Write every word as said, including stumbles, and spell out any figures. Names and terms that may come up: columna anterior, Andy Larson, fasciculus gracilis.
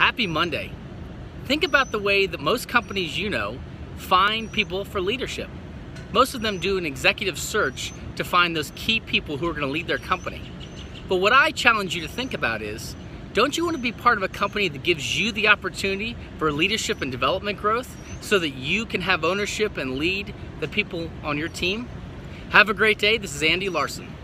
Happy Monday. Think about the way that most companies you know find people for leadership. Most of them do an executive search to find those key people who are going to lead their company. But what I challenge you to think about is, don't you want to be part of a company that gives you the opportunity for leadership and development growth so that you can have ownership and lead the people on your team? Have a great day. This is Andy Larson.